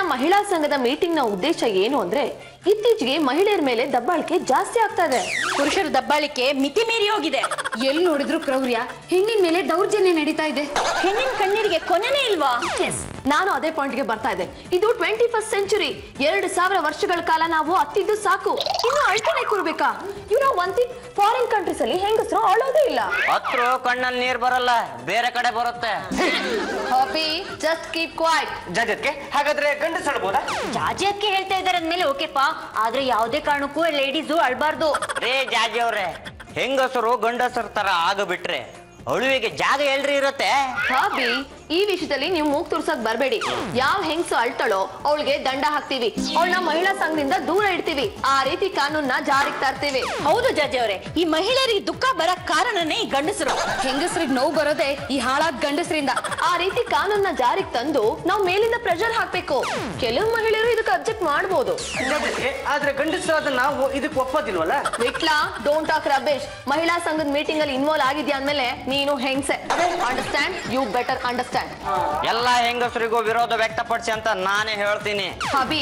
ಇವತ್ತಿನ ಮಹಿಳಾ ಸಂಘದ ಮೀಟಿಂಗ್ ನ ಉದ್ದೇಶ ಏನು ಅಂದ್ರೆ ಇತ್ತೀಚೆಗೆ ಮಹಿಳೆಯರ ಮೇಲೆ ದಬ್ಬಾಳಿಕೆ ಜಾಸ್ತಿ ಆಗ್ತಾ ಇದೆ. ಪುರುಷರ ದಬ್ಬಾಳಿಕೆ ಮಿತಿ ಮೀರಿ ಹೋಗಿದೆ. ಎಲ್ಲಿ ನೋಡಿದ್ರು ಕ್ರೌರ್ಯ, ಹೆಣ್ಣಿನ ಮೇಲೆ ದೌರ್ಜನ್ಯ ನಡೀತಾ ಇದೆ. ಹೆಣ್ಣಿನ ಕಣ್ಣೀರಿಗೆ ಕೊನೆನೇ ಇಲ್ವಾ? ನಾನು ಅದೇ ಪಾಯಿಂಟ್ ಗೆ ಬರ್ತಾ ಇದ್ದೆ. ಇದು 21st ಸೆಂಚುರಿ. 2000 ವರ್ಷಗಳ ಕಾಲ ನಾವು ಅತ್ತಿದ್ದು ಸಾಕು. ಇನ್ನು ಅಳ್ತಾನೆ ಕೂರಬೇಕಾ? You know one thing, foreign countries ಅಲ್ಲಿ ಹೆಂಗಸರು ಅಳೋದೇ ಇಲ್ಲ. ಅತ್ರು ಕಣ್ಣಲ್ಲಿ ನೀರು ಬರಲ್ಲ, ಬೇರೆ ಕಡೆ ಬರುತ್ತೆ. Happy just keep quiet. ಜಾಜಕ್ಕೆ ಹಾಗಾದ್ರೆ ಗಂಡಸರಬಹುದಾ? ಜಾಜಕ್ಕೆ ಹೇಳ್ತಾ ಇದ್ದಾರೆ ಅಂದಮೇಲೆ ಓಕೆಪಾ, ಆದ್ರೆ ಯಾವುದೇ ಕಾರಣಕ್ಕೂ ಲೇಡೀಸ್ ಅಳಬಾರ್ದು. ರೇ ಜಾಜಿ ಅವರೇ, ಹೆಂಗಸರು ಗಂಡಸರ ತರ ಆಗಬಿಟ್ರೆ ಅಳುವಿಗೆ ಜಾಗ ಎಲ್ರಿ ಇರುತ್ತೆ. ಹಾಬಿ, ಈ ವಿಷಯದಲ್ಲಿ ನೀವು ಮೂಗ್ ತುರ್ಸಕ್ ಬರಬೇಡಿ. ಯಾವ ಹೆಂಗಸು ಅಳ್ತಾಳೋ ಅವಳಿಗೆ ದಂಡ ಹಾಕ್ತೀವಿ, ಅವಳನ್ನ ಮಹಿಳಾ ಸಂಘದಿಂದ ದೂರ ಇಡ್ತೀವಿ. ಆ ರೀತಿ ಕಾನೂನ್ನ ಜಾರಿಗೆ ತರ್ತೀವಿ. ಹೌದು ಜಾಜಿ ಅವರೇ, ಈ ಮಹಿಳೆಯರಿಗೆ ದುಃಖ ಬರಕ್ ಕಾರಣನೇ ಈ ಗಂಡಸರು. ಹೆಂಗಸರಿಗೆ ನೋವು ಬರೋದೇ ಈ ಹಾಳಾದ ಗಂಡಸರಿಂದ. ಆ ರೀತಿ ಕಾನೂನ್ನ ಜಾರಿಗೆ ತಂದು ನಾವು ಮೇಲಿಂದ ಪ್ರೆಷರ್ ಹಾಕ್ಬೇಕು. ಕೆಲವು ಮಹಿಳೆಯರು ಇದಕ್ಕೆ ಅಬ್ಜೆಕ್ಟ್ ಮಾಡಬಹುದು, ಆದ್ರೆ ಗಂಡಸರಾದ ನಾವು ಇದಕ್ಕೆ ಒಪ್ಪೋದಿಲ್ವಲ್ಲ. ವಿಟ್ಲಾ, ಡೋಂಟ್ ಟಾಕ್ ರಬೇಶ್. ಮಹಿಳಾ ಸಂಘದ ಮೀಟಿಂಗ್ ಅಲ್ಲಿ ಇನ್ವಾಲ್ವ್ ಆಗಿದ್ಯಾ ಅಂದ್ಮೇಲೆ ನೀನು ಹೆಂಗಸೆ. Understand, you better understand. ಎಲ್ಲಾ ಹೆಂಗಸರಿಗೂ ವಿರೋಧ ವ್ಯಕ್ತಪಡಿಸಿ ಅಂತ ನಾನೇ ಹೇಳ್ತೀನಿ. ಹಬಿ,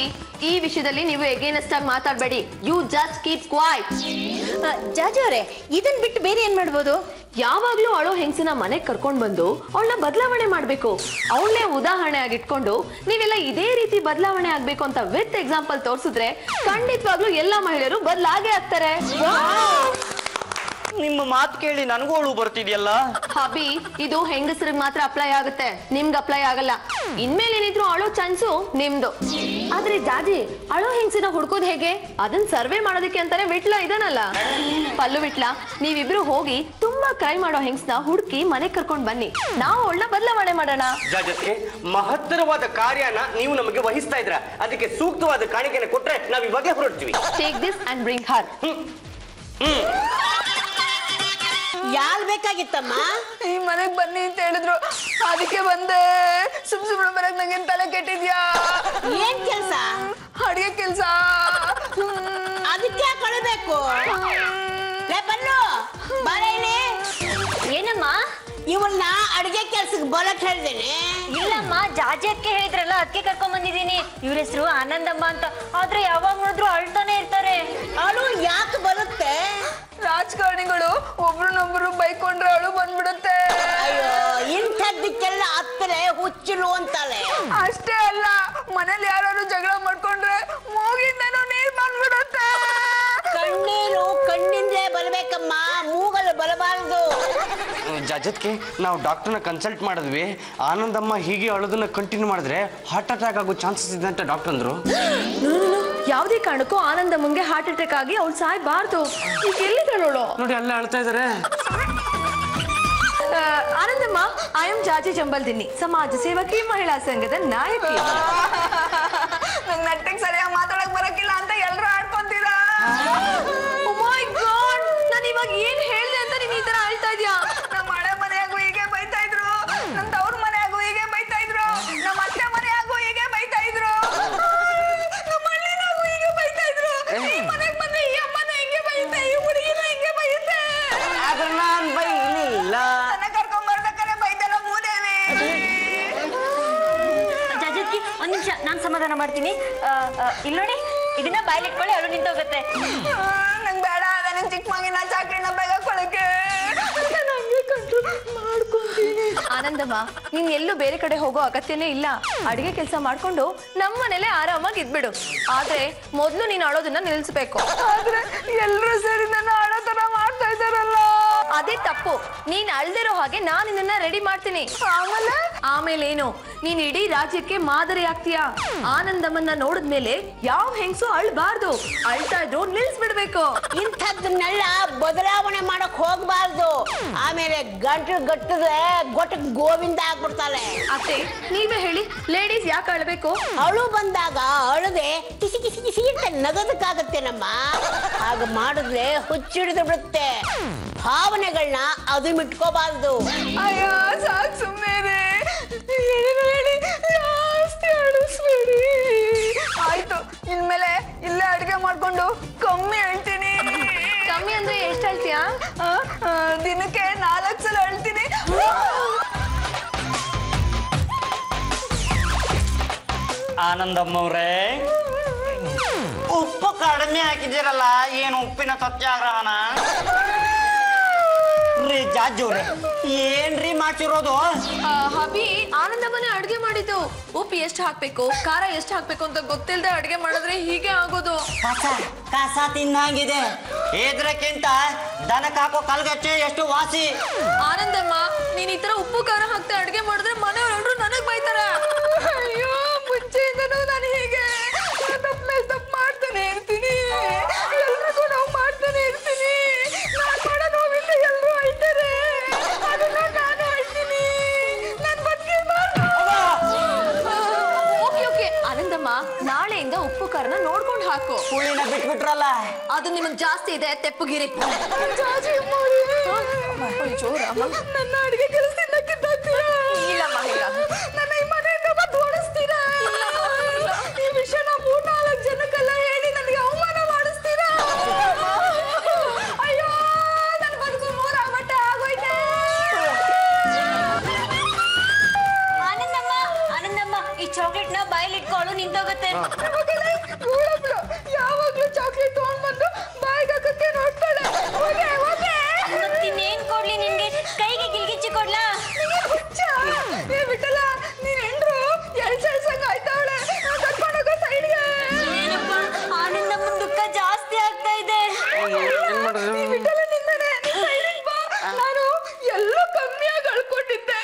ಈ ವಿಷಯದಲ್ಲಿ ನೀವು ಎಗೇನೆಸ್ಟ್ ಆಗಿ ಮಾತಾಡಬೇಡಿ. You just keep quiet. ಜಾಜಿ ಅವರೇ, ಇದನ್ನ ಬಿಟ್ಟು ಬೇರೆ ಏನ್ ಮಾಡಬಹುದು? ಯಾವಾಗ್ಲೂ ಅವಳು ಹೆಂಗಸನ ಮನೆಗೆ ಕರ್ಕೊಂಡು ಬಂದು ಅವಳನ್ನ ಬದಲಾವಣೆ ಮಾಡ್ಬೇಕು. ಅವಳನ್ನೇ ಉದಾಹರಣೆ ಆಗಿಟ್ಕೊಂಡು ನೀವೆಲ್ಲ ಇದೇ ರೀತಿ ಬದಲಾವಣೆ ಆಗ್ಬೇಕು ಅಂತ ವಿತ್ ಎಕ್ಸಾಂಪಲ್ ತೋರಿಸಿದ್ರೆ ಖಂಡಿತವಾಗ್ಲೂ ಎಲ್ಲಾ ಮಹಿಳೆಯರು ಬದಲಾಗೇ ಆಗ್ತಾರೆ. ನಿಮ್ಮ ಮಾತು ಕೇಳಿ ನನಗೂ ಅಳು ಬರ್ತಿದ್ಯಲ್ಲ. ಹಬಿ, ಇದು ಹೆಂಗಸರಿಗೆ ಮಾತ್ರ ಅಪ್ಲೈ ಆಗುತ್ತೆ, ನಿಮ್ಗೆ ಅಪ್ಲೈ ಆಗಲ್ಲ. ಇನ್ಮೇಲೆ ಏನಿದ್ರು ಅಳು ಚಾನ್ಸು ನಿಮ್ದು. ಆದ್ರೆ ಜಾಜಿ, ಅಳು ಹೆಂಗಸಿನ ಹುಡ್ಕೋದ್ ಹೇಗೆ? ಅದನ್ನ ಸರ್ವೆ ಮಾಡೋದಕ್ಕೆ ಅಂತಾನೆ ವಿಟ್ಲ ಇದನ್ನಲ್ಲ. ಪಲ್ಲು ವಿಟ್ಲ, ನೀವಿಬ್ರು ಹೋಗಿ ತುಂಬಾ ಕ್ರೈ ಮಾಡೋ ಹೆಂಗಸನ ಹುಡುಕಿ ಮನೆ ಕರ್ಕೊಂಡ್ ಬನ್ನಿ. ನಾವು ಅವಳನ್ನ ಬದಲಾವಣೆ ಮಾಡೋಣ. ಜಾಜಕ್ಕೆ ಮಹತ್ತರವಾದ ಕಾರ್ಯನ ನೀವು ನಮಗೆ ವಹಿಸ್ತಾ ಇದ್ರ, ಅದಕ್ಕೆ ಸೂಕ್ತವಾದ ಕಾಣಿಕೆನ ಕೊಟ್ರೆ ನಾವ್ ಇವಾಗ ಹೊರಡ್ತೀವಿ. Take this and bring her. ಯಾಲ್ ಬೇಕಾಗಿತ್ತಮ್ಮ? ಈ ಮನೆಗ್ ಬನ್ನಿ ಅಂತ ಹೇಳಿದ್ರು, ಅದಕ್ಕೆ ಬಂದೆ. ಸುಮ್ ಸುಮ್ನೆ ಬರಕ್ ನಂಗೇನ್ ತಲೆ ಕೆಟ್ಟಿದ್ಯಾ? ಏನ್ ಕೆಲ್ಸ? ಅಡಿಗೆ ಕೆಲ್ಸ. ಅದಕ್ಕೆ ಕಳಬೇಕು. ಏನಮ್ಮ, ಇವನ್ನ ಅಡಿಗೆ ಕೆಲ್ಸಕ್ಕೆ ಬೋಲಕ್ ಹೇಳಿದೇನೆ? ಇಲ್ಲಮ್ಮ, ಜಾಜಕ್ಕೆ ಹೇಳಿದ್ರಲ್ಲ ಅದಕ್ಕೆ ಕರ್ಕೊಂಡ್ ಬಂದಿದೀನಿ. ಇವ್ರ ಹೆಸರು ಆನಂದಮ್ಮ ಅಂತ. ಆದ್ರೆ ಯಾವಾಗ ನೋಡಿದ್ರು ಅಳ್ತಾನೆ ಇರ್ತಾರೆ. ಅಳು ಯಾಕೆ ಬರುತ್ತೆ? ರಾಜಕಾರಣಿಗಳು ಒಬ್ರನ್ನೊಬ್ರು ಬೈಕೊಂಡ್ರೆ ಅಳು ಬಂದ್ಬಿಡುತ್ತೆ. ಅಯ್ಯೋ, ಇಂಥದ್ದಕ್ಕೆಲ್ಲ ಅತ್ತಲೆ ಹುಚ್ಚಲು ಅಂತಾಳೆ. ಅಷ್ಟೇ ಅಲ್ಲ, ಮನೇಲಿ ಯಾರು ಜಗಳ ಮಾಡ್ಕೊಂಡ್ರೆ ಮೂಗಿಂದನೂ ನೀರ್ ಬಂದ್ಬಿಡುತ್ತೆ. ಕಣ್ಣೀರು ಕಣ್ಣಿಂದಲೇ ಬರಬೇಕಮ್ಮ, ಮೂಗಲು ಬರಬಾರದು. ಜಾಜತ್ಗೆ ನಾವು ಡಾಕ್ಟರ್ನ ಕನ್ಸಲ್ಟ್ ಮಾಡಿದ್ವಿ. ಆನಂದಮ್ಮ ಹೀಗೆ ಅಳೋದನ್ನ ಕಂಟಿನ್ಯೂ ಮಾಡಿದ್ರೆ ಹಾರ್ಟ್ ಅಟ್ಯಾಕ್ ಆಗೋ ಚಾನ್ಸಸ್ ಇದೆ ಅಂತ ಡಾಕ್ಟರ್ ಅಂದ್ರು. ಯಾವುದೇ ಕಾರಣಕ್ಕೂ ಆನಂದಮ್ಮಂಗೆ ಹಾರ್ಟ್ ಅಟ್ಯಾಕ್ ಆಗಿ ಅವಳು ಸಾಯ್ಬಾರ್ದು. ಎಲ್ಲಿದ್ದಳು ನೋಡಿ, ಅಲ್ಲೇ ಅಳ್ತಾ ಇದಾರೆ. ಆನಂದಮ್ಮ, ಐ ಎಂ ಜಾಜಿ ಜಂಬಲ್ದಿನ್ನಿ, ಸಮಾಜ ಸೇವಕಿ, ಮಹಿಳಾ ಸಂಘದ ನಾಯಕಿ. ನಂಗೆ ನಟ್ಟೆಗೆ ಸರಿಯಾಗಿ ಮಾತಾಡಕ್ ಬರಕ್ಕಿಲ್ಲ ಅಂತ ಎಲ್ಲರೂ ಆಡ್ಕೊಂತೀರಾ? ನಾನು ಇವಾಗ ಏನ್ ಹೇಳಿದೆ ಅಂತ ನೀನ್ ಈ ತರ ಅಳ್ತಾ ಇದೀಯಾ? ನಮ್ಮ ಹಳೆ ಮನೆಯಾಗೂ ಹೀಗೆ ಬೈತಾ ಇದ್ರು, ನಮ್ ತವ್ರ ಮನೆಯಾಗೂ ಹೀಗೆ ಬೈತಾ ಇದ್ರು, ನಮ್ಮ ಅತ್ತೆ ಮನೆಯಾಗೂ ಹೀಗೆ ಬೈತಾ ಇದ್ರು, ನಮ್ಮ ಹಳ್ಳಿನಾಗೂ ಹೀಗೆ ಬೈತಾ ಇದ್ರು. ಈ ಮನೆಗೆ ಬಂದ್ರೆ ಈ ಅಮ್ಮನ ಹಿಂಗೆ ಬೈಯುತ್ತೆ, ಈ ಹುಡುಗಿನ ಹಿಂಗೆ ಬೈಯುತ್ತೆ. ಆದ್ರೆ ನಾನ್ ಬೈಲಿಲ್ಲ. ನನ್ನ ಕರ್ಕೊಂಡ್ ಬರ್ಬೇಕಾದ್ರೆ ಬೈದಲ್ಲ ಮೂದೇವಿ. ಜಾಜಿ, ಒಂದ್ ನಿಮಿಷ, ನಾನ್ ಸಮಾಧಾನ ಮಾಡ್ತೀನಿ. ಇಲ್ಲಿ ನೋಡಿ, ಇದನ್ನ ಬಾಯ್ಲಿಟ್ಕೊಳ್ಳಿ, ಅಳು ನಿಂತ ಹೋಗುತ್ತೆ. ನಂಗೆ ಬೇಡ, ನನ್ ಚಿಕ್ಕ ಮಗಿನ ಚಾಕ್ರಿನ ಬೈಗೊಳಕ್ಕೆ ಮಾಡ್ಕೊಂತೀನಿ. ಆನಂದಮ್ಮ, ನೀನ್ ಎಲ್ಲೂ ಬೇರೆ ಕಡೆ ಹೋಗೋ ಅಗತ್ಯನೇ ಇಲ್ಲ. ಅಡಿಗೆ ಕೆಲಸ ಮಾಡ್ಕೊಂಡು ನಮ್ಮನೇಲೆ ಆರಾಮಾಗಿ ಇದ್ಬಿಡು. ಆದ್ರೆ ಮೊದ್ಲು ನೀನ್ ಅಳೋದನ್ನ ನಿಲ್ಸ್ಬೇಕು. ಆದ್ರೆ ಎಲ್ರೂ ಸೇರಿ ನನ್ನ ಅಳೋ ತರ ಮಾಡ್ತಾ ಇದ್ದಾರಲ್ಲ, ಅದೇ ತಪ್ಪು. ನೀನ್ ಅಳ್ದಿರೋ ಹಾಗೆ ನಾನು ನಿನ್ನ ರೆಡಿ ಮಾಡ್ತೀನಿ. ಆಮೇಲೆ ಏನು, ನೀನ್ ಇಡೀ ರಾಜ್ಯಕ್ಕೆ ಮಾದರಿ ಆಗ್ತೀಯಾ. ಆನಂದಮ್ಮನ್ನ ನೋಡಿದ್ಮೇಲೆ ಯಾವ ಹೆಂಗಸು ಅಳ್ಬಾರ್ದು, ಅಳ್ತಾ ಇದ್ರು ನಿಲ್ಸ್ಬಿಡ್ಬೇಕು. ಇಂಥದ್ದನ್ನೆಲ್ಲ ಬದಲಾವಣೆ ಮಾಡಕ್ ಹೋಗ್ಬಾರ್ದು, ಆಮೇಲೆ ಗಂಟು ಗಟ್ಟದೆ ಗೊಟ್ಟ ಗೋವಿಂದ ಆಗ್ಬಿಡ್ತಾಳೆ. ಅತ್ತೆ, ನೀವೇ ಹೇಳಿ, ಲೇಡೀಸ್ ಯಾಕೆ ಅಳ್ಬೇಕು? ಅಳು ಬಂದಾಗ ಅಳದೆ ಕಿಸಿ ಕಿಸಿ ಕಿಸಿ ಅಂತ ನಗದಕ್ಕಾಗತ್ತೆ ನಮ್ಮ. ಆಗ ಮಾಡಿದ್ರೆ ಹುಚ್ಚಿಡಿದು ಬಿಡುತ್ತೆ. ಭಾವನೆಗಳನ್ನ ಅದು ಮಿಟ್ಕೋಬಾರ್ದು. ಅಯ್ಯೋ ಸಾಕು, ಸುಮ್ಮನೆ ಜಾಸ್ತಿ ಅಡಿಸ್ಬೇಡಿ. ಆಯ್ತು, ಇನ್ಮೇಲೆ ಇಲ್ಲೇ ಅಡಿಗೆ ಮಾಡ್ಕೊಂಡು ಕಮ್ಮಿ ಅಳ್ತೀನಿ. ಕಮ್ಮಿ ಅಂದ್ರೆ ಎಷ್ಟು ಅಳ್ತೀಯಾ? ದಿನಕ್ಕೆ 4 ಸಲ ಅಳ್ತೀನಿ. ಆನಂದಮ್ಮವರೇ ಉಪ್ಪು ಕಡಿಮೆ ಹಾಕಿದಿರಲ್ಲ ಏನು ಉಪ್ಪಿನ ಸತ್ಯಾಗ್ರಹನ ರೀ ಜಾಜೂರೇ ಏನ್ರಿ ಮಾಡ್ತಿರೋದು ಹಬಿ ಆನಂದಮ್ಮನೇ ಅಡಿಗೆ ಮಾಡಿದ್ದು ಉಪ್ಪು ಎಷ್ಟು ಹಾಕಬೇಕು ಖಾರ ಎಷ್ಟು ಹಾಕಬೇಕು ಅಂತ ಗೊತ್ತಿಲ್ಲದೆ ಅಡಿಗೆ ಮಾಡಿದ್ರೆ ಹೀಗೆ ಆಗೋದು ಕಸ ತಿನ್ನಾಗಿದೆ ಇದರಕ್ಕಿಂತ ದನಕ್ಕೆ ಹಾಕೋ ಕಲ್ಗಚ್ಚೆ ಎಷ್ಟು ವಾಸಿ ಆನಂದಮ್ಮ ನೀನು ಈ ತರ ಉಪ್ಪು ಖಾರ ಹಾಕ್ತಾ ಅಡಿಗೆ ಮಾಡಿದ್ರೆ ಮನೆಯವರೆಲ್ಲರೂ ನನಗೆ ಬೈತಾರೆ ಅಯ್ಯೋ ಮುಂಚೆಯಿಂದನೂ ನಾನು ಹೀಗೆ ತಪ್ಪು ಮಾಡ್ತಾನೆ ಇರ್ತೀನಿ ಎಲ್ಲರಿಗೂ ನಾವು ಮಾಡ್ತಾನೆ ಇರ್ತೀನಿ ನಾನು ಮಾಡೋ ನೋವಿಂದ ಎಲ್ಲರೂ ಅಳ್ತಾರೆ ಅದನ್ನ ನಾನು ಅಳ್ತೀನಿ ನನ್ನ ಬದುಕಿ ಓಕೆ ಓಕೆ ಆನಂದಮ್ಮ ನಾಳೆಯಿಂದ ಉಪ್ಪು ಖಾರನ ನೋಡ್ಕೊಂಡು ಹಾಕು ಹುಳಿನ ಬಿಟ್ಬಿಟ್ರಲ್ಲ ಅದು ನಿಮಗೆ ಜಾಸ್ತಿ ಇದೆ ತೆಪ್ಪುಗಿರಿ ನನ್ನ ಅಡುಗೆ ಕೆಲಸದಿಂದ ಕಿತ್ತಾಕ್ತೀರಾ ಇಲ್ಲಮ್ಮ ಇಲ್ಲ ನನ್ನ ಈ ಮನೆಯಿಂದ ಓಡಿಸ್ತೀರಾ ಈ ವಿಷಯ ನಾವು 3-4 ಜನಕ್ಕೆಲ್ಲ ಹೇಳಿ ನನಗೆ ಅವಮಾನ ಮಾಡಿಸ್ತೀರಾ ಅಯ್ಯೋ ನನ್ನ ಬದುಕು ಮೂರಾಗಟ್ಟೆ ಆಗೋಯ್ತೆ ಆನಂದಮ್ಮ ಆನಂದಮ್ಮ ಈ ಚಾಕ್ಲೇಟ್ನ ಬಾಯಲ್ಲಿಟ್ಕೊಳ್ಳು ನಿಂತೋಗುತ್ತೆ ಯಾವಾಗಲೂ ಚಾಕ್ಲೇಟ್ ತಗೊಂಡು ಬಂದು ಬಾಯಿಗೆ ಹಾಕಕ್ಕೆ ನೋಡ್ತಾಳೆ ಹೋಗೆ ಹೋಗೆ ಮತ್ತಿನ್ನೇನ್ ಕೊಡ್ಲಿ ನಿನ್ಗೆ ಕೈಗೆ ಗಿಲ್ಗಿಚ್ಚಿ ಕೊಡ್ಲಾ ಬಿಟ್ಟಲ್ಲ ನೀನ್ ಹೆಂಡ್ರು ಎಳ್ಸಂಗ ಆಯ್ತಾವಳೆ ಕರ್ಕೊಂಡೋಗ ಸೈಡ್ಗೆ ಏನಪ್ಪ ಆನಂದಮ್ಮನ ದುಃಖ ಜಾಸ್ತಿ ಆಗ್ತಾ ಇದೆ ಬಿಟ್ಟಲ್ಲ ನಿನ್ನೆ ಸೈಡಿಗೆ ನಾನು ಎಲ್ಲೋ ಕಮ್ಮಿಯಾಗಿ ಅಳ್ಕೊಂಡಿದ್ದೆ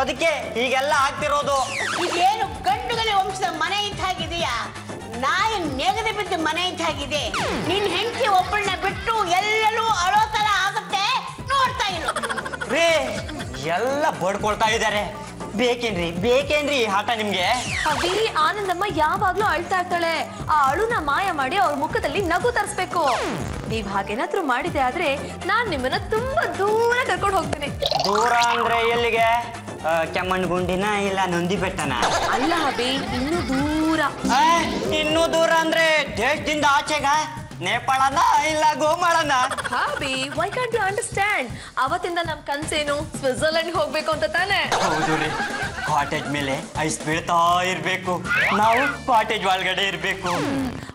ಅದಕ್ಕೆ ಈಗೆಲ್ಲ ಆಗ್ತಿರೋದು ಇದೇನು ಗಂಡುಗಳ ವಂಶದ ಮನೆ ಇದ್ದಾಗಿದೆಯಾ ನಾಯಿ ನೆಗದ ಬಿದ್ದು ಮನೆ ಇದ್ದಾಗಿದೆ ನಿನ್ ಹೆಂಡತಿ ಒಬ್ಬಳನ್ನ ಬಿಟ್ಟು ಎಲ್ಲರೂ ಅಳೋ ತರ ಆಗುತ್ತೆ ನೋಡ್ತಾ ಇರು ರೇ ಎಲ್ಲ ಬಡ್ಕೊಳ್ತಾ ಇದ್ದಾರೆ ಬೇಕೇನ್ರಿ ಬೇಕೇನ್ರಿ ಹಠ ನಿಮ್ಗೆ ಅದೇ ಆನಂದಮ್ಮ ಯಾವಾಗ್ಲೂ ಅಳ್ತಾ ಇರ್ತಾಳೆ ಆ ಅಳುನ ಮಾಯ ಮಾಡಿ ಅವ್ರ ಮುಖದಲ್ಲಿ ನಗು ತರಿಸ್ಬೇಕು ನೀವ್ ಹಾಗೇನಾದ್ರೂ ಮಾಡಿದೆ ಆದ್ರೆ ನಾನ್ ನಿಮ್ಮನ್ನ ತುಂಬಾ ದೂರ ಕರ್ಕೊಂಡು ಹೋಗ್ತೇನೆ ದೂರ ಅಂದ್ರೆ ಎಲ್ಲಿಗೆ ಕೆಮ್ಮಣ್ಣು ಗುಂಡಿನ ಇಲ್ಲ ನಂದಿ ಬೆಟ್ಟನ ಅಲ್ಲ ಹಬಿ ಇನ್ನೂ ದೂರ ಇನ್ನೂ ದೂರ ಅಂದ್ರೆ ದೇಶದಿಂದ ಆಚೆಗ ನೇಪಾಳನ ಇಲ್ಲ ಗೋಮಾಳನ ಹಬಿ ವೈ ಕ್ಯಾಂಟ್ ಯು ಅಂಡರ್ಸ್ಟ್ಯಾಂಡ್ ಅವತ್ತಿಂದ ನಮ್ ಕನ್ಸೇನು ಸ್ವಿಟ್ಜರ್ಲೆಂಡ್ ಹೋಗ್ಬೇಕು ಅಂತ ತಾನೆ ಕಾಟೇಜ್ ಮೇಲೆ ಐಸ್ ಬೀಳ್ತಾ ಇರ್ಬೇಕು ನಾವು ಕಾಟೇಜ್ ಒಳಗಡೆ ಇರ್ಬೇಕು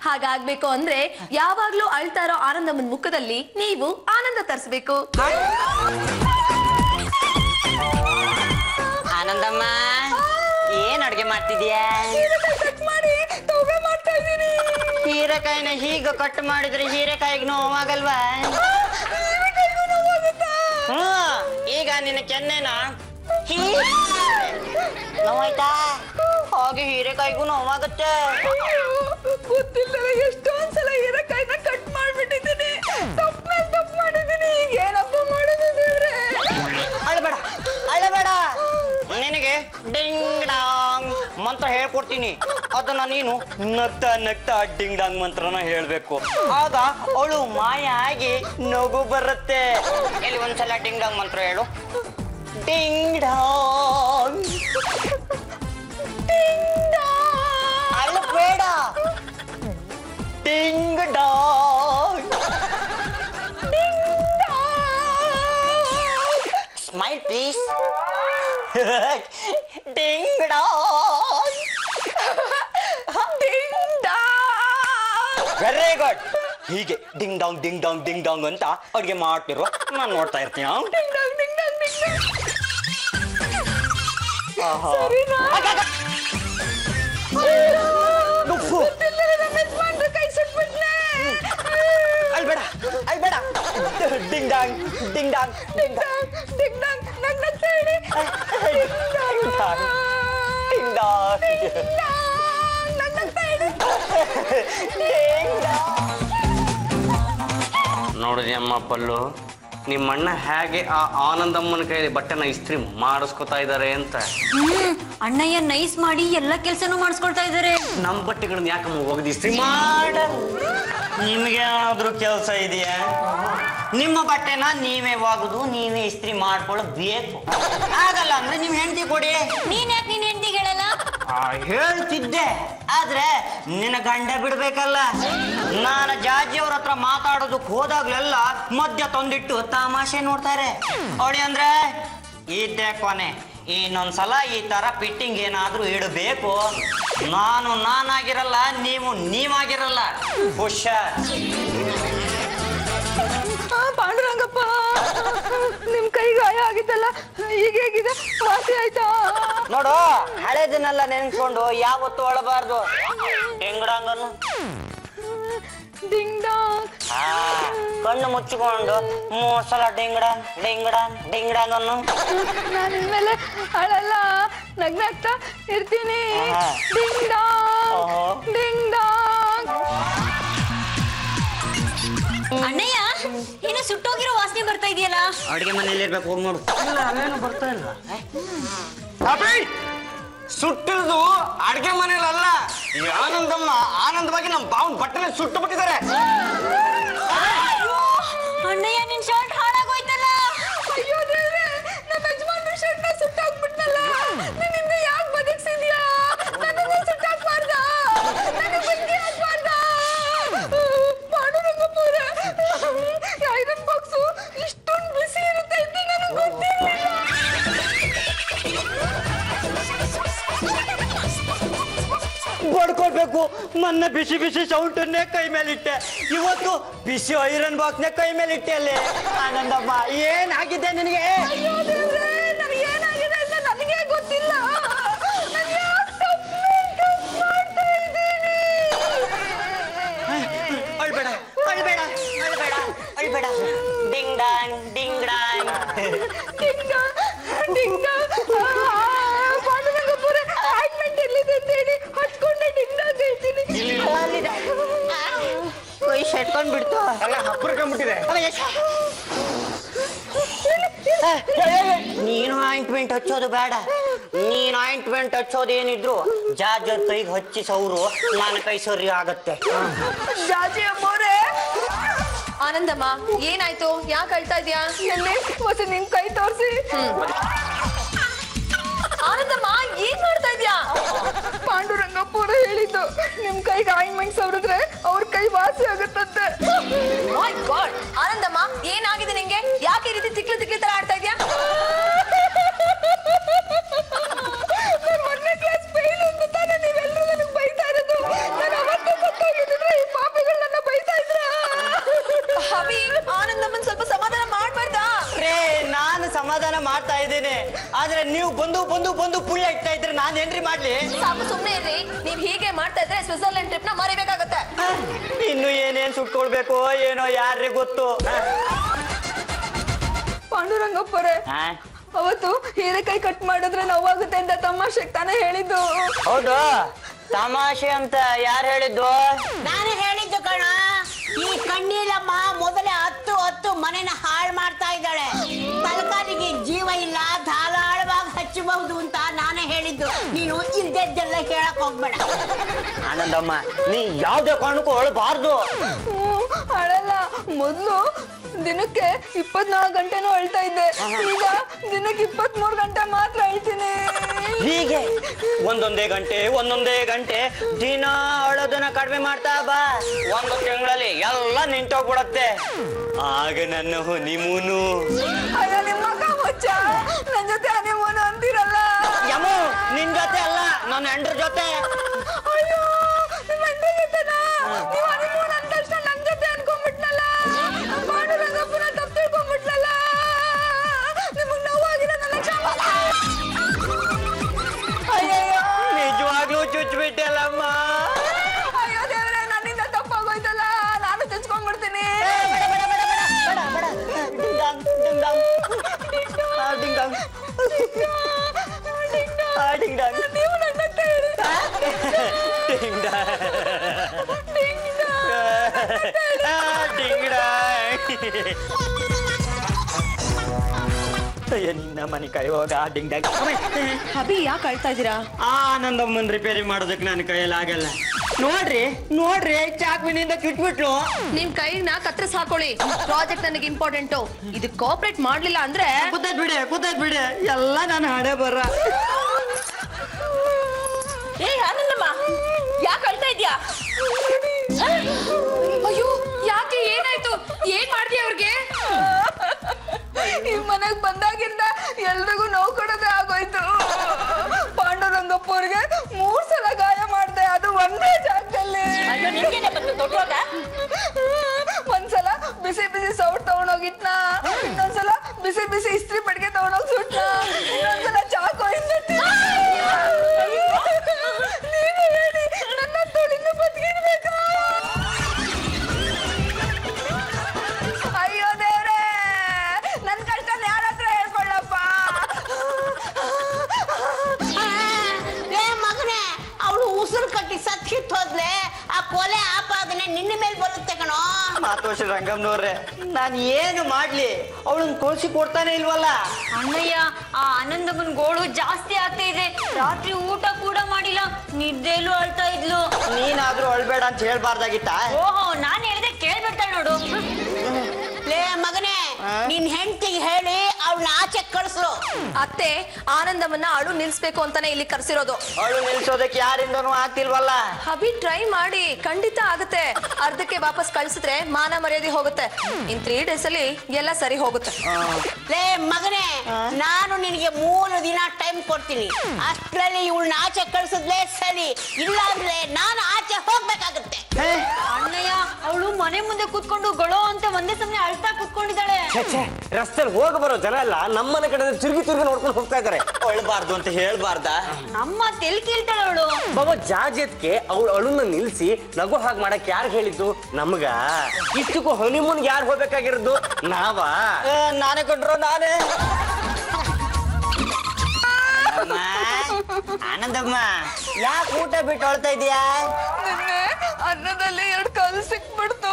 ಹಾಗಾಗ್ಬೇಕು ಅಂದ್ರೆ ಯಾವಾಗ್ಲೂ ಅಳ್ತಾ ಇರೋ ಆನಂದಮ್ಮನ ಮುಖದಲ್ಲಿ ನೀವು ಆನಂದ ತರಿಸ್ಬೇಕು ಆನಂದಮ್ಮ ಏನ್ ಅಡ್ಗೆ ಮಾಡ್ತಿದ್ಯಾ ಹೀರೆಕಾಯಿನ ಹೀಗೆ ಕಟ್ ಮಾಡಿದ್ರೆ ಹೀರೆಕಾಯಿಗೆ ನೋವಾಗಲ್ವಾ ಈಗ ನಿನ್ನ ಕೆನ್ನೆನ ನೋವಾಯ್ತಾ ಹಾಗೆ ಹೀರೆಕಾಯಿಗೂ ನೋವಾಗುತ್ತೆ ಗೊತ್ತಿಲ್ಲದೆ ಎಷ್ಟೊಂದ್ಸಲ ಹೀರೆಕಾಯಿನ ಕಟ್ ಮಾಡ್ಬಿಟ್ಟಿದ್ದೀನಿ ತಪ್ಪು ಮಾಡಿದ್ದೀನಿ ಈಗ ಏನಪ್ಪ ಮಾಡಿದ್ದೀನಿ ಅಳಬೇಡ ಅಳಬೇಡ ನಿನಗೆ ಡಿಂಗ್ ಡಾಂಗ್ ಮಂತ್ರ ಹೇಳ್ಕೊಡ್ತೀನಿ ಅದನ್ನ ನೀನು ನಗ್ತಾ ನಗ್ತಾ ಡಿಂಗ್ ಡಾಂಗ್ ಮಂತ್ರನ ಹೇಳ್ಬೇಕು ಆಗ ಅವಳು ಮಾಯ ಆಗಿ ನಗು ಬರುತ್ತೆ ಇಲ್ಲಿ ಒಂದ್ಸಲ ಡಿಂಗ್ ಡಾಂಗ್ ಮಂತ್ರ ಹೇಳು ಡಿಂಗ್ ಡಾಂಗ್ ಬೇಡ ting dong smile please ting dong ting dong very good ಹೀಗೆ ಡಿಂಗ್ ಡಾಂಗ್ ಅಂತ ಅಡುಗೆ ಮಾಡ್ತಿರೋ ನಾನು ನೋಡ್ತಾ ಇರ್ತೀನಿ ಟಿಂಗ್ ಡಾಂಗ್ ಟಿಂಗ್ ಡಾಂಗ್ ಟಿಂಗ್ ಆಹಾ ಸರಿನಾ नोड़ी अम्मा पल्लू निम्न हे आनंदम्मन कई बटन इस्त्री मास्कोता अंत अण्णय्य नईस नम बटे इस्त्री केस निम्म बटेन नीवे वागुदु नीवे इस्त्री बेकु आगल्ल अंद्रे निम्म हेंडति कोडि नीन याके निन्न हेंडति हेळल्ल हेळ्तिद्दे आद्रे निन्न गंड बिडबेकल्ल नानु ಜಾಜ್ಜಿಯವರ ಹತ್ರ ಮಾತಾಡೋದಕ್ಕೆ ಹೋದಾಗಲೆಲ್ಲ ಮಧ್ಯ ತಂದಿಟ್ಟು ತಮಾಷೆ ನೋಡ್ತಾರೆ ಓಡಿ ಅಂದ್ರೆ ಇದೇ ಕೊನೆ ಇನ್ನೊಂದು ಸಲ ಈ ತರ ಫಿಟ್ಟಿಂಗ್ ಏನಾದರೂ ಇಡಬೇಕು ನಾನು ನಾನಾಗಿರಲ್ಲ ನೀವು ನೀವಾಗಿರಲ್ಲ ಹುಷಾರ್ ಪಾಂಡುರಂಗಪ್ಪ ನಿಮ್ಮ ಕೈ ಗಾಯ ಆಗಿದಲ್ಲ ಈಗ ಹೇಗಿದೆ ವಾಸಿ ಆಯ್ತಾ ನೋಡು ಹಳೆದನ್ನೆಲ್ಲ ನೆನೆಸಿಕೊಂಡು ಯಾವತ್ತು ಒಳಬಾರದು ಎಂಗಡಂಗನ ಡಿಂಗ್ ಡಾಂಗ್ ಕಣ್ಣು ಮುಚ್ಚಿಕೊಂಡು ಮೂಸಲ ಡಿಂಗಡಾಂಗ್ ಡಿಂಗಡಾಂಗ್ ಡಿಂಗಡಾಂಗ್ ಅನ್ನು ನಾನು ಇನ್ಮೇಲೆ ಅಳಲ್ಲ ನಗ್ನಾಗ್ತಾ ಇರ್ತೀನಿ ಡಿಂಗ್ ಡಾಂಗ್ ಡಿಂಗ್ ಡಾಂಗ್ ಅಣ್ಣಯ್ಯ ಏನು ಸುಟ್ಟೋಗಿರೋ ವಾಸನೆ ಬರ್ತಾ ಇದೆಯಲ್ಲ ಅಡಿಗೆ ಮನೆಯಲ್ಲಿ ಇರಬೇಕು ಹೋಗಿ ನೋಡು ಇಲ್ಲ ಅವೇನು ಬರ್ತಾ ಇಲ್ಲ ಅಪ್ಪಿ ಸುಟ್ಟಿರೋದು ಅಡಿಗೆ ಮನೆಯಲ್ಲಿ ಅಲ್ಲ ಆನಂದಮ್ಮ ಆನಂದವಾಗಿ ನಮ್ಮ ಬಾವನ ಬಟ್ಟನೆ ಸುಟ್ಟು ಬಿಟ್ಟಿದ್ದಾರೆ ಅಣ್ಣಯ್ಯ ನಿನ್ನ ಶರ್ಟ್ ಹಾಳಾಗೋಯ್ತಲ್ಲ ಅಯ್ಯೋ ದೇವರೇ ನನ್ನ ಯಜಮಾನನ ಶರ್ಟ್ ನ ಸುಟ್ಟು ಹಾಕ್ಬಿಟ್ನಲ್ಲ ನೀನು ಇನ್ನು ಯಾಕೆ ಬದುಕಿಸಿದ್ಯಾ ನನಗೆ ಸುಟ್ಟು ಹಾಕ್ಬಾರ್ದ ನನಗೆ ಬದುಕಿ ಹಾಕ್ಬಾರ್ದ ಪಾಂಡುರಂಗಪ್ಪರ ಐರನ್ ಬಾಕ್ಸ್ ಇಷ್ಟೊಂದು ಬಿಸಿ ಇರುತ್ತೆ ಅಂತ ನನಗೆ ಗೊತ್ತಿರಲಿಲ್ಲ बड़को मन बिसी बिसी सौंट कई मेल इवतु बिसी ऐरन बॉक्स ने कई मेल आनंदम्मा ऐन आगिदे निनगे अय्यो देवरे ननगे ऐन आगिदे अंत ननगे गोत्तिल्ल नानु याक तप्पು ಮಾಡ್ತಾ ಇದ್ದೀನಿ ಅಳ್ಬೇಡ ಅಳ್ಬೇಡ ಅಳ್ಬೇಡ ಅಳ್ಬೇಡ ding dong ding dong ding dong ding dong ointment हच्चोदेन ಜಾಜ್ಜಿಯವರ कई हच्ची सौरु नान कई सोरी आगत्ते आनंदम्म ಏನಾಯ್ತು ಯಾಕೆ ಅಳ್ತಾ ಇದ್ದೀಯಾ ನಿನ್ನ ಕೈ ತೋರಿಸಿ ಆನಂದಮ್ಮ ಏನು ಮಾಡ್ತಾ ಇದ್ದೀಯಾ ಪಾಂಡುರಂಗಪ್ಪರು ಹೇಳಿದ್ದು ನಿಮ್ಮ ಕೈಗೆ ಆಯಿಂಟ್ಮೆಂಟ್ ಸವರಿದ್ರೆ ಅವರ ಕೈ ವಾಸಿ ಆಗುತ್ತಂತೆ ಮೈ ಗಾಡ್ ಆನಂದಮ್ಮ ಏನಾಗಿದೆ ನಿಮಗೆ ಯಾಕೆ ಈ ರೀತಿ ತಿಕ್ಲು ತಿಕ್ಲು ತರ ಆಡ್ತಾ ಇದ್ದೀಯಾ ನಾನು ಮೊದಲನೇ ಕ್ಲಾಸ್ ಫೇಲ್ ಅಂತ ತಾನೇ ನೀವೆಲ್ಲರೂ ನನಗೆ ಬೈತಾ ಇರೋದು ನಾನು ಅವತ್ತು ಗೊತ್ತಾಗಿದ್ರೆ ಈ ಪಾಪಿಗಳು ನನ್ನ ಬೈತಾ ಇದ್ರಾ ಅವಿ ಆನಂದಮ್ಮನ ಸ್ವಲ್ಪ ಸಮಾಧಾನ ಮಾಡಬರ್ತಾ ರೇ ನಾನು ಸಮಾಧಾನ ಮಾಡ್ತಾ ಇದ್ದೀನಿ ಆದ್ರೆ ನೀವು ಬಂದು ಬಂದು ಬಂದು ಪುಳ್ಳ ಇಟ್ತಾ ಇದ್ರೆ ನಾನು ಏನ್ರಿ ಮಾಡ್ಲಿ ಸಾಕು ಸುಮ್ಮನೆ ಇರಿ ನೀವು ಹೀಗೆ ಮಾಡ್ತಾ ಇದ್ರೆ ಸ್ವಿಟ್ಜರ್ಲೆಂಡ್ ಟ್ರಿಪ್ ನ ಮರಿಬೇಕಾಗುತ್ತೆ ಇನ್ನು ಏನೇನ್ ಸುಟ್ಕೊಳ್ಬೇಕು ಏನೋ ಯಾರಿಗೆ ಗೊತ್ತು ಪಾಂಡುರಂಗಪ್ಪರೇ ಅವತ್ತು ಹೀರೆಕಾಯಿ ಕಟ್ ಮಾಡಿದ್ರೆ ನೋವಾಗುತ್ತೆ ಅಂತ ತಮಾಷೆ ತಾನೇ ಹೇಳಿದ್ದು ಹೌದಾ ತಮಾಷೆ ಅಂತ ಯಾರು ಹೇಳಿದ್ದು ನಾನು ಹೇಳಿದ್ದು ಕಣ ಈ ಕಣ್ಣಿಲಮ್ಮ ಮೊದಲೇ ಹತ್ತು ಹತ್ತು ಮನೆನ ಹಾಳು ಮಾಡ್ತಾ ಇದ್ದಾಳೆ ತಲಕಾರಿಗೆ ಜೀವ ಇಲ್ಲ ಧಾರಾಳವಾಗಿ ಹಚ್ಚಬಹುದು ಅಂತ ನಾನೇ ಹೇಳಿದ್ದು ನೀನು ಇಲ್ದೆದ್ದೆಲ್ಲ ಹೇಳಕ್ ಹೋಗ್ಬೇಡ ಆನಂದಮ್ಮ ನೀ ಯಾವ್ದೇ ಕಾರಣಕ್ಕೂ ಅಳಬಾರ್ದು ಅಳಲ್ಲ ಮೊದಲು ದಿನಕ್ಕೆ 24 ಗಂಟೆನೂ ಅಳ್ತಾ ಇದ್ದೆ ಈಗ ದಿನಕ್ಕೆ 23 ಗಂಟೆ ಮಾತ್ರ ಅಳ್ತೀನಿ ಹೀಗೆ ಒಂದೊಂದೇ ಗಂಟೆ ದಿನ ಅಳೋದನ್ನ ಕಡಿಮೆ ಮಾಡ್ತಾ ಬಾ ಒಂದು ತಿಂಗಳಲ್ಲಿ ಎಲ್ಲ ನಿಂತೋಗ್ಬಿಡುತ್ತೆ ಆಗ ನನ್ನ ಹನಿಮೂನು ಅಯ್ಯ ನಿಮ್ಮ ಮಚ್ಚ ನನ್ನ ಜೊತೆ ಹನಿಮೂನು ಅಂತಿರಲ್ಲ ಯಮೋ ನಿನ್ನ ಜೊತೆ ಅಲ್ಲ ನನ್ನ ಹೆಂಡರ ಜೊತೆ ಅಯ್ಯೋ ನನ್ನ ಹೆಂಡರ ಜೊತೆನಾ ನೀವು ಹನಿಮೂನು ಅಂತ ತಕ್ಷಣ ನನ್ನ ಜೊತೆ ಅನ್ಕೊಂಡ್ಬಿಟ್ನಲ್ಲ ಪಾಂಡುರಂಗಪ್ಪನ ತಪ್ಪು ತಿಳ್ಕೊಂಡ್ಬಿಟ್ನಲ್ಲ ನಿಮಗೆ ನೋವಾಗಿಲ್ಲ ನನ್ನ ಕ್ಷಮಾ ಅಯ್ಯೋ ನಿಜವಾಗ್ಲೂ ಚುಚ್ಚಿಬಿಟ್ಟೆಲ್ಲಮ್ಮ ಅಯ್ಯೋ ದೇವರೇ ನನ್ನಿಂದ ತಪ್ಪಾಗೋಯ್ತಲ್ಲ ನಾನು ಚುಚ್ಕೊಂಡ್ಬಿಡ್ತೀನಿ ding dong ding dong ding dong ನಿನ್ನ ಮನೆ ಕೈ ಹೋಗ ಡಿಂಗ್ ಡ್ಯಾಂಗ್ ಅಭಿ ಯಾಕೆ ಅಳ್ತಾ ಇದೀರಾ? ಆನಂದಮ್ಮನ್ ರಿಪೇರಿ ಮಾಡೋದಕ್ಕೆ ನನ್ನ ಕೈಯಲ್ಲಿ ಆಗಲ್ಲ. ನೋಡ್ರಿ ನೋಡ್ರಿ ಚಾಕ್ವಿನಿಂದ ಕಿಟ್ಬಿಟ್ಲು. ನಿಮ್ ಕೈನ ಕತ್ರಸ್ ಹಾಕೊಳ್ಳಿ, ಪ್ರಾಜೆಕ್ಟ್ ನನಗೆ ಇಂಪಾರ್ಟೆಂಟ್. ಇದು ಕೋಆಪರೇಟ್ ಮಾಡ್ಲಿಲ್ಲ ಅಂದ್ರೆ ಕೂತದ್ ಬಿಡೆ ಎಲ್ಲ ನಾನು ಹಣೆ ಬರ. ಏ ಆನಂದಮ್ಮ ಯಾಕೆ ಅಳ್ತಾ ಇದ್ಯಾ? ಅಯ್ಯೋ ಯಾಕೆ ಏನಾಯ್ತು? ಏನ್ ಮಾಡ್ತೀಯ ಅವ್ರಿಗೆ? ನಿಮ್ ಮನೆಗ್ ಬಂದಾಗಿಂದ ಎಲ್ರಿಗೂ ನೋವು ಕೊಡೋದೇ ಆಗೋಯ್ತು. ಪಾಂಡುರಂಗಪ್ಪ ಅವ್ರಿಗೆ 3 ಸಲ ಗಾಯ ಮಾಡ್ದೆ, ಅದು ಒಂದೇ ಜಾಗದಲ್ಲಿ. ಒಂದ್ಸಲ ಬಿಸಿ ಬಿಸಿ ಸೌಟ್ ತಗೊಂಡೋಗಿತ್ನಾ, ಇನ್ನೊಂದ್ಸಲ ಬಿಸಿ ಬಿಸಿ ಇಸ್ತ್ರಿ ಪಡಿಗೆ ತಗೊಂಡೋಗಿ ಸುಟ್ನಾ, ಇನ್ನೊಂದ್ಸಲ ಚಾಕು ಮಾತೋಷ ರಂಗಮ್ಮನವ್ರೆ, ನಾನು ಏನು ಮಾಡ್ಲಿ? ಅವಳನ್ನ ಕಳ್ಸಿ ಕೊಡ್ತಾನೆ ಇಲ್ವಲ್ಲ. ಅಣ್ಣಯ್ಯ, ಆ ಆನಂದಮ್ಮನ ಗೋಳು ಜಾಸ್ತಿ ಆಗ್ತಾ ಇದೆ. ರಾತ್ರಿ ಊಟ ಕೂಡ ಮಾಡಿಲ್ಲ, ನಿದ್ದೆಲ್ಲೂ ಅಳ್ತಾ ಇದ್ಲು. ನೀನಾದ್ರೂ ಅಳ್ಬೇಡ ಅಂತ ಹೇಳ್ಬಾರ್ದಾಗಿತ್ತ? ಓಹೋ, ನಾನು ಹೇಳಿದೆ ಕೇಳ್ಬಿಡ್ತಾಳೆ ನೋಡು. ಲೇ ಮಗನೇ, ನಿನ್ ಹೆಂಡತಿಗೆ ಹೇಳಿ ಅವಳನ್ನ ಆಚೆ ಕಳಿಸ್ರು. ಅತ್ತೆ, ಆನಂದಮ್ಮನ್ನ ಅಳು ನಿಲ್ಸ್ಬೇಕು ಅಂತಾನೆ ಇಲ್ಲಿ ಕರ್ಸಿರೋದು. ಅಳು ನಿಲ್ಸೋದಕ್ಕೆ ಯಾರಿಂದನೂ ಆಗ್ತಿಲ್ವಲ್ಲ. ಅಭಿ ಟ್ರೈ ಮಾಡಿ, ಖಂಡಿತ ಆಗುತ್ತೆ. ಅರ್ಧಕ್ಕೆ ವಾಪಸ್ ಕಳ್ಸಿದ್ರೆ ಮಾನ ಮರ್ಯಾದೆ ಹೋಗುತ್ತೆ. ಇನ್ 3 days ಅಲ್ಲಿ ಎಲ್ಲ ಸರಿ ಹೋಗುತ್ತೆ. ಲೇ ಮಗನೇ, ನಾನು ನಿನಗೆ 3 ದಿನ ಟೈಮ್ ಕೊಡ್ತೀನಿ. ಅಷ್ಟರಲ್ಲಿ ಇವಳನ್ನ ಆಚೆ ಕಳ್ಸಿದ್ಲೇ ಸರಿ, ಇಲ್ಲ ಅಂದ್ರೆ ನಾನು ಆಚೆ ಹೋಗ್ಬೇಕಾಗತ್ತೆ. ಅಣ್ಣಯ್ಯ, ಅವಳು ಮನೆ ಮುಂದೆ ಕೂತ್ಕೊಂಡು ಗೊಳೋ ಅಂತ ಒಂದೇ ಸಮನೆ ಅಳ್ತಾ ಕೂತ್ಕೊಂಡಿದ್ದಾಳೆ. ರಸ್ತೆಯಲ್ಲಿ ಹೋಗ ಬರೋ ಜನ ಎಲ್ಲ ನಮ್ಮನೆ ಕಡೆ ತಿರುಗಿ ತಿರುಗಿ ನೋಡ್ಕೊಂಡು ಹೋಗ್ತಾ ಇದಾರೆ. ಅಳ್ಬಾರ್ದು ಅಂತ ಹೇಳ್ಬಾರ್ದ? ನಮ್ಮ ತೆಲ್ ಕೇಳ್ತಾಳೆ ಅವಳು. ಬಾಬಾ ಜಾಜತ್ಗೆ ಅವಳು ಅಳುನ ನಿಲ್ಸಿ ನಗು ಹಾಗೆ ಮಾಡಕ್ ಯಾರು ಹೇಳಿದ್ದು? ನಮ್ಗ ಇಷ್ಟಕ್ಕೂ ಹನಿಮೂನ್ ಯಾರು ಹೋಗ್ಬೇಕಾಗಿರೋದು? ನಾವಾ? ನಾನೇ ಕೊಟ್ರು, ನಾನೇ. ಆನಂದಮ್ಮ, ಯಾಕೆ ಊಟ ಬಿಟ್ಟು ಅಳ್ತಾ ಇದೀಯಾ? ಅನ್ನದಲ್ಲಿ 2 ಕಲ್ಲು ಸಿಕ್ಬಿಡ್ತು.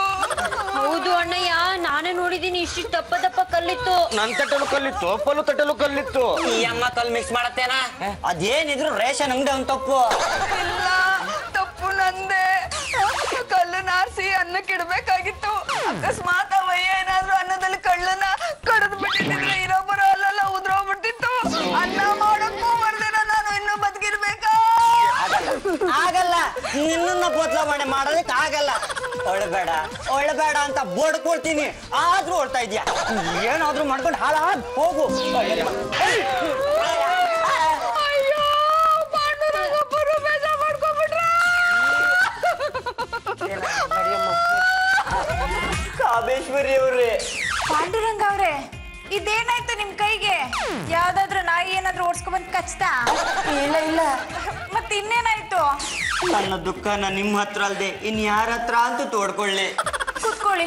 ಹೌದು ಅಣ್ಣಯ್ಯ, ನಾನೇ ನೋಡಿದೀನಿ. ಇಷ್ಟು ದಪ್ಪ ಕಲ್ಲಿತ್ತು. ನನ್ ತಟ್ಟಲು ಕಲ್ಲಿತ್ತು, ಪಲ್ಲು ತಟ್ಟಲು ಕಲ್ಲಿತ್ತು. ಈ ಅಮ್ಮ ಕಲ್ ಮಿಕ್ಸ್ ಮಾಡತ್ತೇನಾ? ಅದೇನಿದ್ರು ರೇಷನ್ ಅಂಗಡಿ ಅವ್ನು. ತಪ್ಪು ಇಲ್ಲ, ತಪ್ಪು ನಂದೇ. ಕಲ್ಲನ್ನ ಆರಿಸಿ ಅನ್ನಕ್ಕೆ ಇಡ್ಬೇಕಾಗಿತ್ತು. ಅಕಸ್ಮಾತ್ ಅವಯ್ಯ ಏನಾದ್ರು ಅನ್ನದಲ್ಲಿ ಕಳ್ಳನ್ನ ಕಡದ್ ಬಿಟ್ಟಿದ್ರೆ ಇರೋ ಬರೋ ಅಲ್ಲೆಲ್ಲ ಉದ್ರೋಗ್ಬಿಡ್ತಿತ್ತು. ಅನ್ನ ಮಾಡಕ್ಕೂ ಬರ್ದೇನ ನಾನು ಇನ್ನೂ ಬದುಕಿರ್ಬೇಕಾ? ಆಗಲ್ಲ, ನಿನ್ನ ಬದಲಾವಣೆ ಮಾಡೋದಕ್ಕೆ ಆಗಲ್ಲ. ಒಳ್ಬೇಡ ಒಳ್ಬೇಡ ಅಂತ ಬೋರ್ಡ್ ಕೊಡ್ತೀನಿ, ಆದ್ರೂ ಓಡ್ತಾ ಇದ್ಯಾ? ಏನಾದ್ರೂ ಮಾಡ್ಕೊಂಡು ಹಾಳಾದ್ ಹೋಗು. ಕಾಬೇಶ್ವರಿ ಅವ್ರೆ, ಪಾಂಡುರಂಗ ಅವ್ರೆ, ಇದೇನಾಯ್ತು ನಿಮ್ ಕೈಗೆ? ಯಾವ್ದಾದ್ರು ನಾಯಿ ಏನಾದ್ರು ಓಡಿಸ್ಕೊಂಡ್ಬಂದು ಕಚ್ತಾ? ಇಲ್ಲ ಇಲ್ಲ. ಮತ್ತೆ ಇನ್ನೇನಾಯ್ತು? ನನ್ನ ದುಃಖನ ನಿಮ್ ಹತ್ರ ಅಲ್ದೆ ಇನ್ ಯಾರ ಹತ್ರ ಅಂತೂ ತೋಡ್ಕೊಳ್ಳಿ. ಕುತ್ಕೊಳ್ಳಿ.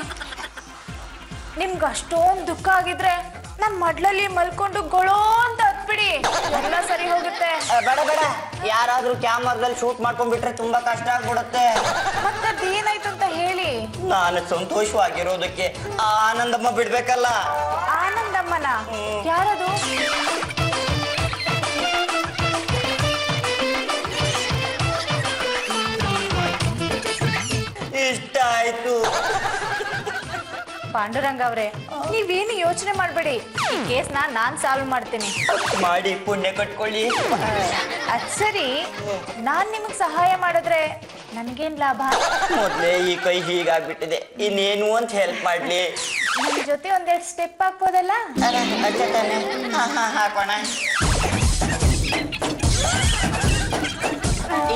ನಿಮ್ಗ ಅಷ್ಟೊಂದ್ ದುಃಖ ಆಗಿದ್ರೆ ನನ್ ಮಡ್ಲಲ್ಲಿ ಮಲ್ಕೊಂಡು ಗೊಳೋ ಅಂತ ಹತ್ಬಿಡಿ, ಎಲ್ಲ ಸರಿ ಹೋಗುತ್ತೆ. ಬೇಡ ಬೇಡ, ಯಾರಾದ್ರೂ ಕ್ಯಾಮರಾದಲ್ಲಿ ಶೂಟ್ ಮಾಡ್ಕೊಂಡ್ಬಿಟ್ರೆ ತುಂಬಾ ಕಷ್ಟ ಆಗ್ಬಿಡುತ್ತೆ. ಮತ್ತದ್ ಏನಾಯ್ತು ಅಂತ ಹೇಳಿ. ನಾನು ಸಂತೋಷವಾಗಿರೋದಕ್ಕೆ ಆನಂದಮ್ಮ ಬಿಡ್ಬೇಕಲ್ಲ. ಆನಂದಮ್ಮನ ಯಾರದು? ಇಷ್ಟ ಆಯ್ತು. ಪಾಂಡುರಂಗ ಅವ್ರೆ, ನೀವೇನು ಯೋಚನೆ ಮಾಡ್ಬೇಡಿ, ಈ ಕೇಸ್ ನಾನ್ ಸಾಲ್ವ್ ಮಾಡ್ತೀನಿ. ಮಾಡಿ ಪುಣ್ಯ ಕಟ್ಕೊಳ್ಳಿ. ಅದ್ ಸರಿ, ನಾನ್ ನಿಮಗ್ ಸಹಾಯ ಮಾಡಿದ್ರೆ ನನ್ಗೇನ್ ಲಾಭ? ಮೊದ್ಲೇ ಈ ಕೈ ಹೀಗಾಗ್ಬಿಟ್ಟಿದೆ, ಇನ್ನೇನು ಅಂತ ಹೆಲ್ಪ್ ಮಾಡ್ಲಿ? ನಿಮ್ ಜೊತೆ ಒಂದೆರಡು ಸ್ಟೆಪ್ ಹಾಕ್ಬೋದಲ್ಲ? ಹಾಕೋಣ.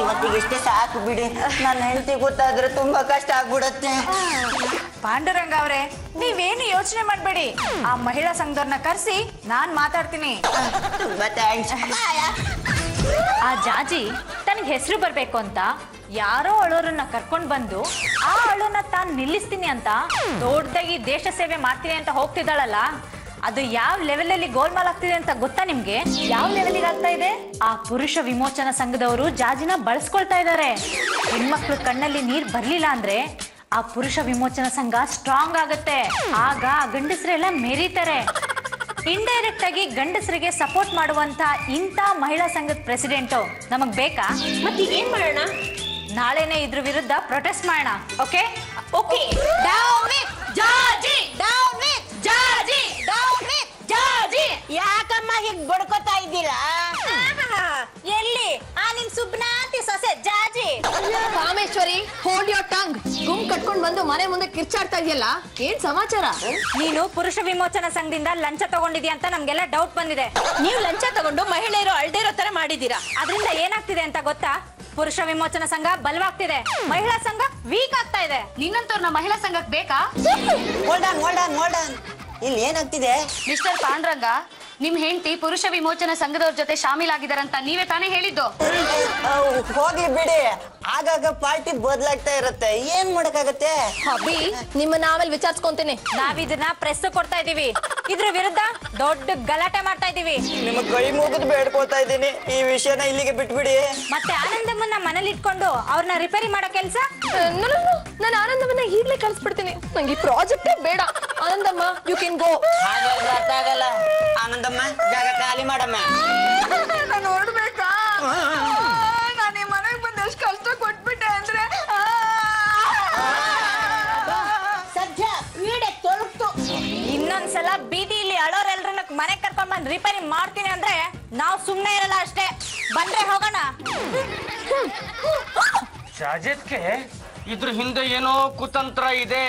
ಇವತ್ತಿಗಿಷ್ಟೇ ಸಾಕು ಬಿಡಿ, ನನ್ನ ಹೆಂಡತಿ ಗೊತ್ತಾದ್ರೆ ತುಂಬಾ ಕಷ್ಟ ಆಗ್ಬಿಡತ್ತೆ. ಪಾಂಡುರಂಗ ಅವ್ರೆ, ನೀವೇನು ಯೋಚನೆ ಮಾಡ್ಬೇಡಿ, ಆ ಮಹಿಳಾ ಸಂಘದವ್ರನ್ನ ಕರೆಸಿ ನಾನ್ ಮಾತಾಡ್ತೀನಿ. ಆ ಜಾಜಿ ತನಗೆ ಹೆಸರು ಬರ್ಬೇಕು ಅಂತ ಯಾರೋ ಅಳೋರನ್ನ ಕರ್ಕೊಂಡ್ ಬಂದು ಆ ಅಳೋನ ತಾನ್ ನಿಲ್ಲಿಸ್ತೀನಿ ಅಂತ ದೊಡ್ಡದಾಗಿ ದೇಶ ಸೇವೆ ಮಾಡ್ತೀನಿ ಅಂತ ಹೋಗ್ತಿದ್ದಾಳಲ್ಲ, ಅದು ಯಾವ ಲೆವೆಲ್ ಅಲ್ಲಿ ಗೋಲ್ಮಾಲ್ ಆಗ್ತಿದೆ ಅಂತ ಗೊತ್ತಾ ನಿಮ್ಗೆ? ಯಾವ ಲೆವೆಲ್ ಆಗ್ತಾ ಇದೆ? ಆ ಪುರುಷ ವಿಮೋಚನಾ ಸಂಘದವರು ಜಾಜಿನ ಬಳಸ್ಕೊಳ್ತಾ ಇದ್ದಾರೆ. ಹೆಣ್ಮಕ್ಳು ಕಣ್ಣಲ್ಲಿ ನೀರ್ ಬರ್ಲಿಲ್ಲ ಅಂದ್ರೆ ಆ ಪುರುಷ ವಿಮೋಚನ ಸಂಘ ಸ್ಟ್ರಾಂಗ್ ಆಗುತ್ತೆ. ಆಗ ಗಂಡಸರೆಲ್ಲ ಮೆರೀತಾರೆ. ಇಂಡೈರೆಕ್ಟ್ ಆಗಿ ಗಂಡಸರಿಗೆ ಸಪೋರ್ಟ್ ಮಾಡುವಂತ ಇಂತ ಮಹಿಳಾ ಸಂಘದ ಪ್ರೆಸಿಡೆಂಟ್ ನಮಗೆ ಬೇಕಾ? ಮತ್ತೆ ಏನು ಮಾಡೋಣ? ನಾಳೆನೇ ಇದ್ರ ವಿರುದ್ಧ ಪ್ರೊಟೆಸ್ಟ್ ಮಾಡೋಣ. Okay okay. Down with Georgie, down with Georgie, down with Georgie. ಯಾಕಮ್ಮ ಹೀಗೆ ಬಡಕೋತಾ ಇದ್ದೀರಾ? ಎಲ್ಲಿ ಆ ನಿಮ್ಮ ಸುಬ್ನಾತಿ ಸೊಸೆ Georgie? Rameshwari, hold your tongue. ಗುಮ್ ಕಟ್ಕೊಂಡು ಬಂದು ಮನೆ ಮುಂದೆ ಕಿರ್ಚಾಡ್ತಾ ಇದೆಯಲ್ಲ, ಏನ್ ಸಮಾಚಾರ? ನೀನು ಪುರುಷ ವಿಮೋಚನಾ ಸಂಘದಿಂದ ಲಂಚ ತಗೊಂಡಿದ್ಯಾ ಅಂತ ನಮ್ಗೆಲ್ಲ ಡೌಟ್ ಬಂದಿದೆ. ನೀವು ಲಂಚ ತಗೊಂಡು ಮಹಿಳೆಯರು ಅಳ್ದೇ ಇರೋ ತರ ಮಾಡಿದೀರಾ. ಅದರಿಂದ ಏನಾಗ್ತಿದೆ ಅಂತ ಗೊತ್ತಾ? ಪುರುಷ ವಿಮೋಚನಾ ಸಂಘ ಬಲವಾಗ್ತಿದೆ, ಮಹಿಳಾ ಸಂಘ ವೀಕ್ ಆಗ್ತಾ ಇದೆ. ನಿನ್ನಂತವ್ರನ್ನ ಮಹಿಳಾ ಸಂಘಕ್ಕೆ ಬೇಕಾ? Hold on, hold on, hold on. ಇಲ್ಲಿ ಏನಾಗ್ತಿದೆ? ಮಿಸ್ಟರ್ ಪಾಂಡುರಂಗ, ನಿಮ್ ಹೆಂಡತಿ ಪುರುಷ ವಿಮೋಚನಾ ಸಂಘದವ್ರ ಜೊತೆ ಶಾಮೀಲಾಗಿದಾರಂತ ನೀವೇ ತಾನೇ ಹೇಳಿದ್ದು. ಹೋಗ್ಲಿ ಬಿಡಿ, ಆಗಾಗ ಪಾರ್ಟಿ ಬದಲಾಗ್ತಾ ಇರುತ್ತೆ, ಏನ್ ಮಾಡಕ್ಕಾಗತ್ತೆ? ಅಭಿ, ನಿಮ್ಮನ್ನ ಆಮೇಲೆ ವಿಚಾರಿಸ್ಕೊಂತೀನಿ. ನಾವಿದನ್ನ ಪ್ರೆಸ್ ಕೊಡ್ತಾ ಇದೀವಿ, ಇದ್ರ ವಿರುದ್ಧ ದೊಡ್ಡ ಗಲಾಟೆ ಮಾಡ್ತಾ ಇದೀವಿ. ನಿಮ್ಮ ಕೈ ಮುಗಿದು ಬೇಡ್ಕೋತಾ ಇದೀನಿ, ಈ ವಿಷಯನ ಇಲ್ಲಿಗೆ ಬಿಟ್ಬಿಡಿ. ಮತ್ತೆ ಆನಂದಮ್ಮನ್ನ ಮನೇಲಿ ಇಟ್ಕೊಂಡು ಅವ್ರನ್ನ ರಿಪೇರಿ ಮಾಡೋ ಕೆಲ್ಸ? ನಾನು ಆನಂದಮ್ಮನ್ನ ಈಗ್ಲೇ ಕಳ್ಸ್ಬಿಡ್ತೀನಿ, ನಂಗೆ ಈ ಪ್ರಾಜೆಕ್ಟೇ ಬೇಡ. Anandamma, you can go. ಅರ್ಥ ಆಗಲ್ಲ ಆನಂದಮ್ಮ, ಜಾಗ ಖಾಲಿ ಮಾಡಮ್ಮ. ನಾನು ಹೊರಡ್ಬೇಕಾ? ನಾನು ಈ ಮನೆಗೆ ಬಂದಷ್ಟು ಕಷ್ಟ ಕೊಟ್ಬಿಟ್ಟೆ ಅಂದ್ರೆ ಸದ್ಯ ಕ್ರೀಡೆ ತೊಳಗ್ತು. ಇನ್ನೊಂದ್ಸಲ ಬೀದಿಲಿ ಅಳೋರೆಲ್ರನ್ನ ಮನೆಗೆ ಕರ್ಕೊಂಡ್ ಬಂದು ರಿಪೇರಿ ಮಾಡ್ತೀನಿ ಅಂದ್ರೆ ನಾವು ಸುಮ್ಮನೆ ಇರಲ್ಲ ಅಷ್ಟೇ. ಬಂದ್ರೆ ಹೋಗೋಣ. ಶಾಜತ್ಗೆ ಇದ್ರ ಹಿಂದೆ ಏನೋ ಕುತಂತ್ರ ಇದೆ,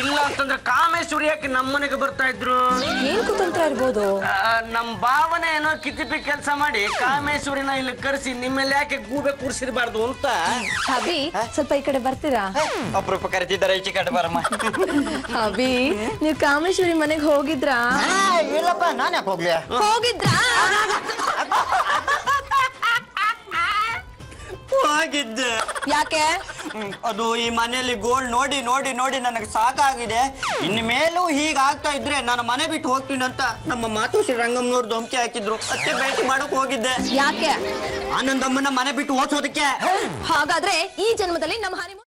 ಇಲ್ಲ ಅಂತಂದ್ರೆ ಕಾಮೇಶ್ವರಿ ಯಾಕೆ ನಮ್ಮನೆಗೆ ಬರ್ತಾ ಇದ್ರು? ಏನ್ ಕುತಂತ್ರ ಇರ್ಬೋದು? ನಮ್ ಭಾವನೆ ಏನೋ ಕಿತಿಪಿ ಕೆಲಸ ಮಾಡಿ ಕಾಮೇಶ್ವರಿನ ಇಲ್ಲಿ ಕರೆಸಿ ನಿಮ್ಮೆಲ್ಲ ಯಾಕೆ ಗೂಬೆ ಕೂರಿಸಿರ್ಬಾರ್ದು ಅಂತ. ಅಭಿ, ಸ್ವಲ್ಪ ಈ ಕಡೆ ಬರ್ತೀರಾ? ಅಪರೂಪ ಕರೆತಿದ್ದಾರೆ, ಈಚೆ ಕಡೆ ಬರಮ್ಮ. ಅಭಿ, ನೀವು ಕಾಮೇಶ್ವರಿ ಮನೆಗೆ ಹೋಗಿದ್ರಾ? ಇಲ್ಲಪ್ಪ, ನಾನು ಯಾಕೆ ಹೋಗ್ಲಿ? ಹೋಗಿದ್ರಾ? ಹೋಗಿದ್ದೆ. ಯಾಕೆ? ಅದು ಈ ಮನೆಯಲ್ಲಿ ಗೋಲ್ಡ್ ನೋಡಿ ನೋಡಿ ನೋಡಿ ನನಗೆ ಸಾಕಾಗಿದೆ. ಇನ್ನು ಮೇಲೂ ಹೀಗಾಗ್ತಾ ಇದ್ರೆ ನಾನು ಮನೆ ಬಿಟ್ಟು ಹೋಗ್ತೀನಿ ಅಂತ ನಮ್ಮ ಮಾತು ಶ್ರೀ ರಂಗಮ್ಮನವ್ರು ಧಮಕಿ ಹಾಕಿದ್ರು. ಅತ್ತೆ ಭೇಟಿ ಮಾಡಕ್ ಹೋಗಿದ್ದೆ. ಯಾಕೆ? ಆನಂದಮ್ಮನ ಮನೆ ಬಿಟ್ಟು ಓದಿಸೋದಕ್ಕೆ. ಹಾಗಾದ್ರೆ ಈ ಜನ್ಮದಲ್ಲಿ ನಮ್ಮ ಹನಿ